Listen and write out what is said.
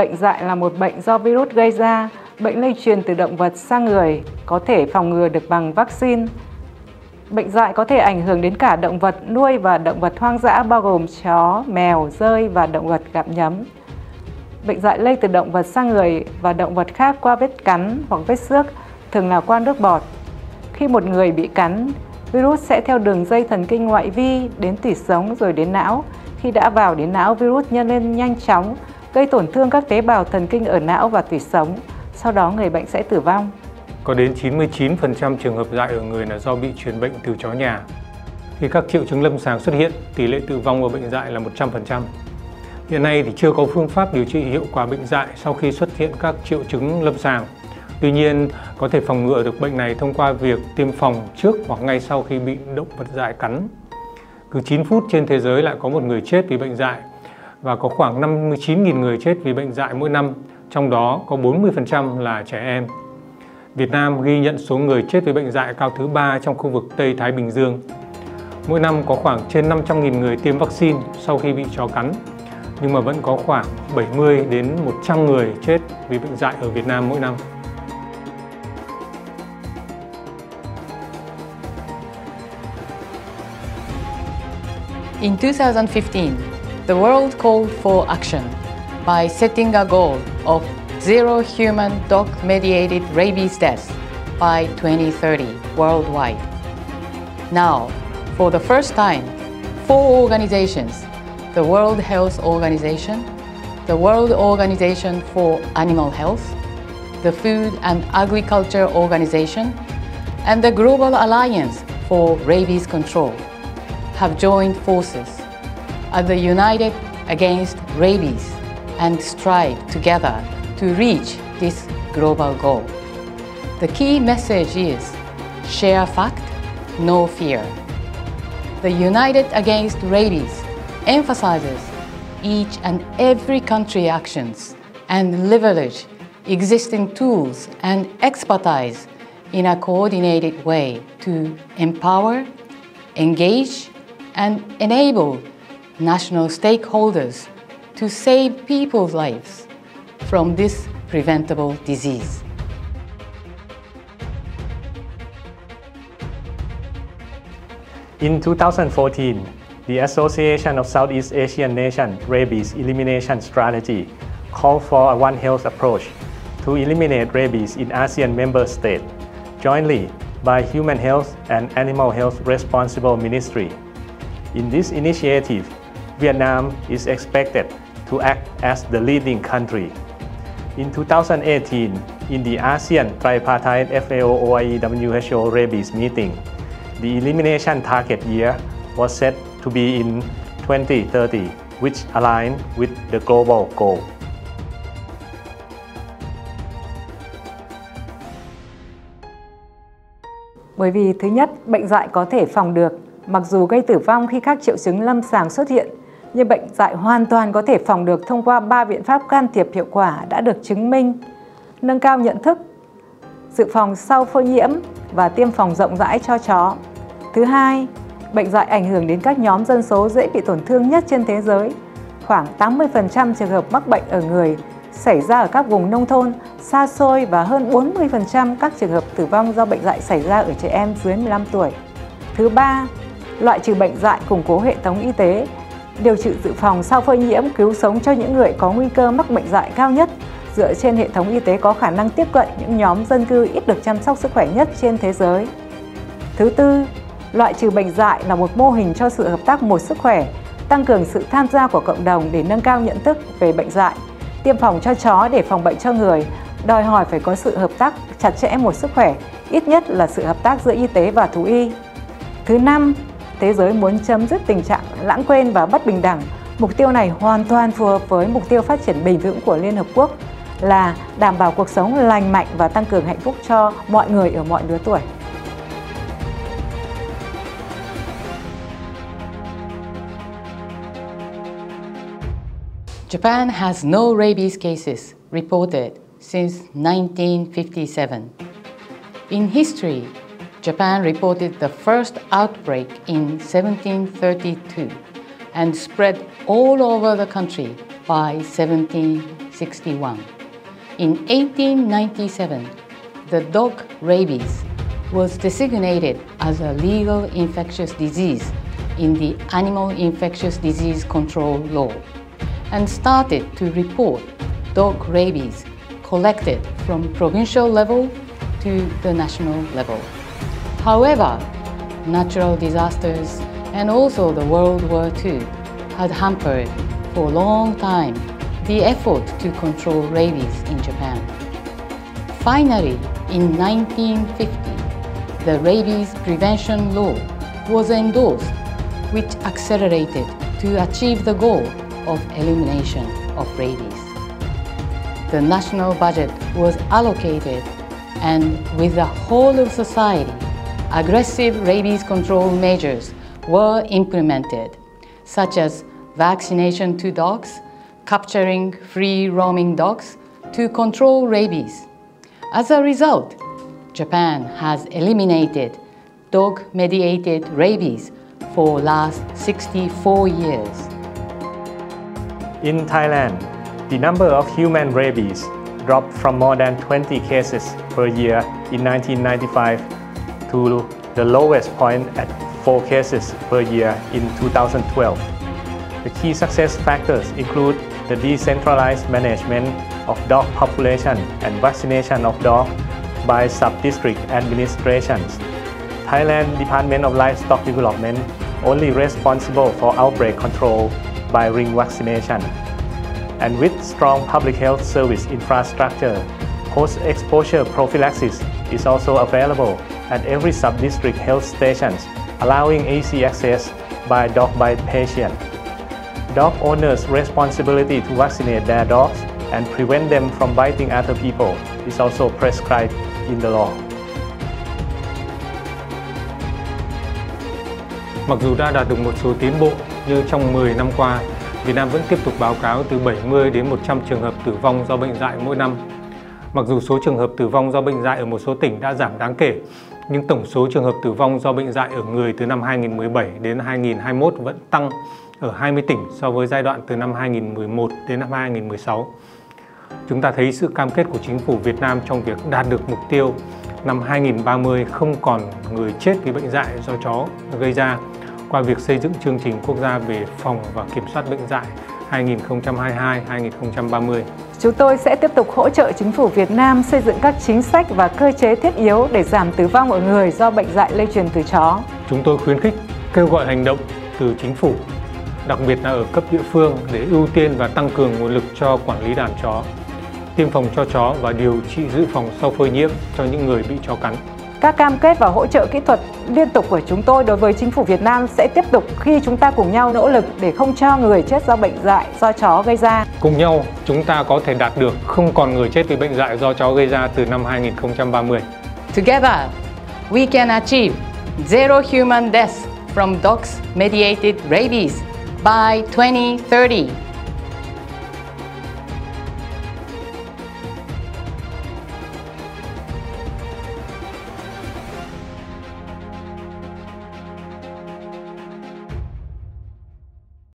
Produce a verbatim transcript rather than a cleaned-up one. Bệnh dại là một bệnh do virus gây ra, bệnh lây truyền từ động vật sang người, có thể phòng ngừa được bằng vaccine. Bệnh dại có thể ảnh hưởng đến cả động vật nuôi và động vật hoang dã bao gồm chó, mèo, dơi và động vật gặm nhấm. Bệnh dại lây từ động vật sang người và động vật khác qua vết cắn hoặc vết xước, thường là qua nước bọt. Khi một người bị cắn, virus sẽ theo đường dây thần kinh ngoại vi đến tủy sống rồi đến não. Khi đã vào đến não, virus nhân lên nhanh chóng, gây tổn thương các tế bào thần kinh ở não và tủy sống. Sau đó người bệnh sẽ tử vong. Có đến chín mươi chín phần trăm trường hợp dại ở người là do bị truyền bệnh từ chó nhà. Khi các triệu chứng lâm sàng xuất hiện, tỷ lệ tử vong ở bệnh dại là một trăm phần trăm. Hiện nay thì chưa có phương pháp điều trị hiệu quả bệnh dại sau khi xuất hiện các triệu chứng lâm sàng. Tuy nhiên, có thể phòng ngừa được bệnh này thông qua việc tiêm phòng trước hoặc ngay sau khi bị động vật dại cắn. Cứ chín phút trên thế giới lại có một người chết vì bệnh dại và có khoảng năm mươi chín nghìn người chết vì bệnh dại mỗi năm, trong đó có bốn mươi phần trăm là trẻ em. Việt Nam ghi nhận số người chết vì bệnh dại cao thứ ba trong khu vực Tây Thái Bình Dương. Mỗi năm có khoảng trên năm trăm nghìn người tiêm vaccine sau khi bị chó cắn, nhưng mà vẫn có khoảng bảy mươi đến một trăm người chết vì bệnh dại ở Việt Nam mỗi năm. In two thousand fifteen, the world called for action by setting a goal of zero human dog-mediated rabies deaths by twenty thirty worldwide. Now, for the first time, four organizations, the World Health Organization, the World Organization for Animal Health, the Food and Agriculture Organization, and the Global Alliance for Rabies Control, have joined forces at the United Against Rabies and strive together to reach this global goal. The key message is share fact, no fear. The United Against Rabies emphasizes each and every country's actions and leverage existing tools and expertise in a coordinated way to empower, engage, and enable national stakeholders to save people's lives from this preventable disease. In two thousand fourteen, the Association of Southeast Asian Nations Rabies Elimination Strategy called for a One Health approach to eliminate rabies in ASEAN member states, jointly by Human Health and Animal Health Responsible Ministry. In this initiative, Vietnam is expected to act as the leading country. In two thousand eighteen, in the ASEAN Tripartite F A O O I E W H O Rabies meeting, the elimination target year was set to be in twenty thirty, which aligned with the global goal. Bởi vì thứ nhất, bệnh dại có thể phòng được. Mặc dù gây tử vong khi các triệu chứng lâm sàng xuất hiện, nhưng bệnh dại hoàn toàn có thể phòng được thông qua ba biện pháp can thiệp hiệu quả đã được chứng minh: nâng cao nhận thức, dự phòng sau phơi nhiễm và tiêm phòng rộng rãi cho chó. Thứ hai, bệnh dại ảnh hưởng đến các nhóm dân số dễ bị tổn thương nhất trên thế giới. Khoảng tám mươi phần trăm trường hợp mắc bệnh ở người xảy ra ở các vùng nông thôn, xa xôi và hơn bốn mươi phần trăm các trường hợp tử vong do bệnh dại xảy ra ở trẻ em dưới mười lăm tuổi. Thứ ba, loại trừ bệnh dại, củng cố hệ thống y tế, điều trị dự phòng sau phơi nhiễm, cứu sống cho những người có nguy cơ mắc bệnh dại cao nhất, dựa trên hệ thống y tế có khả năng tiếp cận những nhóm dân cư ít được chăm sóc sức khỏe nhất trên thế giới. Thứ tư, loại trừ bệnh dại là một mô hình cho sự hợp tác một sức khỏe, tăng cường sự tham gia của cộng đồng để nâng cao nhận thức về bệnh dại. Tiêm phòng cho chó để phòng bệnh cho người đòi hỏi phải có sự hợp tác chặt chẽ một sức khỏe, ít nhất là sự hợp tác giữa y tế và thú y. Thứ năm, thế giới muốn chấm dứt tình trạng lãng quên và bất bình đẳng. Mục tiêu này hoàn toàn phù hợp với mục tiêu phát triển bền vững của Liên Hợp Quốc là đảm bảo cuộc sống lành mạnh và tăng cường hạnh phúc cho mọi người ở mọi lứa tuổi. Japan has no rabies cases reported since nineteen fifty-seven. In history, Japan reported the first outbreak in seventeen thirty-two and spread all over the country by seventeen sixty-two. nineteen sixty-one. In eighteen ninety-seven, the dog rabies was designated as a legal infectious disease in the Animal Infectious Disease Control Law and started to report dog rabies collected from provincial level to the national level. However, natural disasters and also the World War Two had hampered for a long time the effort to control rabies in Japan. Finally, in nineteen fifty, the Rabies Prevention Law was endorsed, which accelerated to achieve the goal of elimination of rabies. The national budget was allocated, and with the whole of society, aggressive rabies control measures were implemented, such as vaccination to dogs, capturing free-roaming dogs to control rabies. As a result, Japan has eliminated dog-mediated rabies for the last sixty-four years. In Thailand, the number of human rabies dropped from more than twenty cases per year in nineteen ninety-five to the lowest point at four cases per year in two thousand twelve. The key success factors include the decentralized management of dog population and vaccination of dogs by sub-district administrations. Thailand Department of Livestock Development only responsible for outbreak control by ring vaccination. And with strong public health service infrastructure, post-exposure prophylaxis is also available at every sub-district health stations, allowing easy access by dog by patient. Dog owners' responsibility to vaccinate their dogs and prevent them from biting other people is also prescribed in the law. Mặc dù đã đạt được một số tiến bộ, như trong mười năm qua, Việt Nam vẫn tiếp tục báo cáo từ bảy mươi đến một trăm trường hợp tử vong do bệnh dại mỗi năm. Mặc dù số trường hợp tử vong do bệnh dại ở một số tỉnh đã giảm đáng kể, nhưng tổng số trường hợp tử vong do bệnh dại ở người từ năm hai nghìn không trăm mười bảy đến hai nghìn không trăm hai mươi mốt vẫn tăng ở hai mươi tỉnh so với giai đoạn từ năm hai nghìn không trăm mười một đến năm hai nghìn không trăm mười sáu. Chúng ta thấy sự cam kết của chính phủ Việt Nam trong việc đạt được mục tiêu năm hai nghìn không trăm ba mươi không còn người chết vì bệnh dại do chó gây ra qua việc xây dựng chương trình quốc gia về phòng và kiểm soát bệnh dại hai nghìn không trăm hai mươi hai đến hai nghìn không trăm ba mươi. Chúng tôi sẽ tiếp tục hỗ trợ chính phủ Việt Nam xây dựng các chính sách và cơ chế thiết yếu để giảm tử vong ở người do bệnh dại lây truyền từ chó. Chúng tôi khuyến khích kêu gọi hành động từ chính phủ, đặc biệt là ở cấp địa phương để ưu tiên và tăng cường nguồn lực cho quản lý đàn chó, tiêm phòng cho chó và điều trị dự phòng sau phơi nhiễm cho những người bị chó cắn. Các cam kết và hỗ trợ kỹ thuật liên tục của chúng tôi đối với chính phủ Việt Nam sẽ tiếp tục khi chúng ta cùng nhau nỗ lực để không cho người chết do bệnh dại do chó gây ra. Cùng nhau, chúng ta có thể đạt được không còn người chết vì bệnh dại do chó gây ra từ năm hai nghìn không trăm ba mươi. Together, we can achieve zero human deaths from dogs mediated rabies by twenty thirty.